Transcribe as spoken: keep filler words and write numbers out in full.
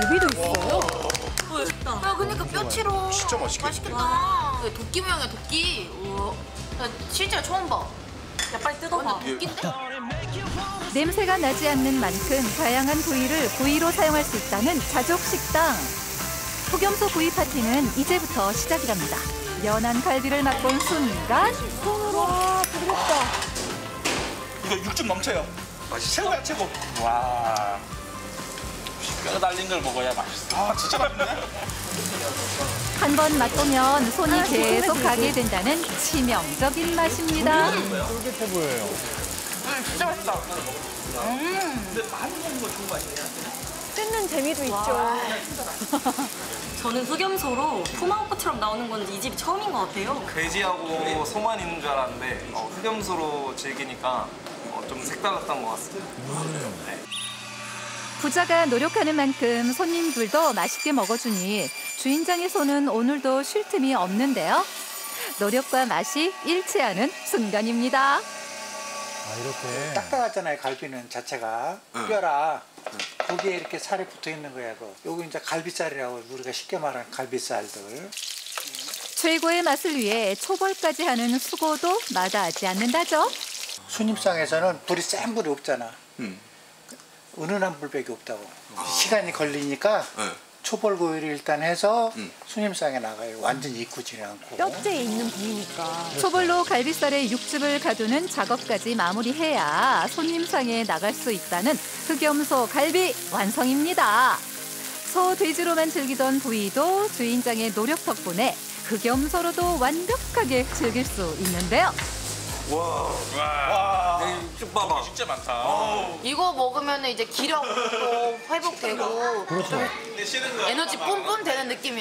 갈비도 있어요? 맛있다. 야, 그러니까 뼈치로. 진짜 맛있겠다. 맛있겠다. 도끼 모양이야, 도끼. 우와. 나 실제로 처음 봐. 야, 빨리 뜯어봐. 도끼인데? 냄새가 나지 않는 만큼 다양한 부위를 고의로 사용할 수 있다는 자족식당. 폭염소 구이 파티는 이제부터 시작이랍니다. 연한 갈비를 맛본 순간. 와, 부드럽다. 이거 육즙 넘쳐요. 맛있어. 최고야, 최고. 와. 뼈 달린 걸 먹어야 맛있어. 아, 진짜 맛있네. 한 번 맛보면 손이 아, 계속 되지. 가게 된다는 치명적인 맛입니다. 쫄깃해 보여요. 음, 진짜 맛있다. 음. 근데 많이 먹는 거 좋은 맛이에요. 뜯는 재미도 와. 있죠. 저는 흑염소로 토마호크처럼 나오는 건지 이 집이 처음인 것 같아요. 돼지하고 소만 있는 줄 알았는데 어, 흑염소로 즐기니까 어, 좀 색달랐던 것 같습니다. 음. 네. 부자가 노력하는 만큼 손님들도 맛있게 먹어주니 주인장의 손은 오늘도 쉴 틈이 없는데요. 노력과 맛이 일치하는 순간입니다. 아, 이렇게 딱딱하잖아요. 갈비는 자체가 응. 뼈라 거기에 이렇게 살이 붙어있는 거야. 요거 이제 갈비살이라고 우리가 쉽게 말하는 갈비살들. 최고의 맛을 위해 초벌까지 하는 수고도 마다하지 않는다죠. 손님상에서는 불이 센 불이 없잖아. 응. 은은한 불백이 없다고. 아. 시간이 걸리니까 네. 초벌구이를 일단 해서 음. 손님상에 나가요. 완전히 익히지는 않고. 뼈째에 있는 부위니까. 초벌로 갈비살에 육즙을 가두는 작업까지 마무리해야 손님상에 나갈 수 있다는 흑염소 갈비 완성입니다. 소, 돼지로만 즐기던 부위도 주인장의 노력 덕분에 흑염소로도 완벽하게 즐길 수 있는데요. 와, 와, 쭉 봐봐. 진짜 많다. 오. 이거 먹으면 이제 기력도 회복되고, 그렇죠. 에너지 뿜뿜 되는 느낌이에요.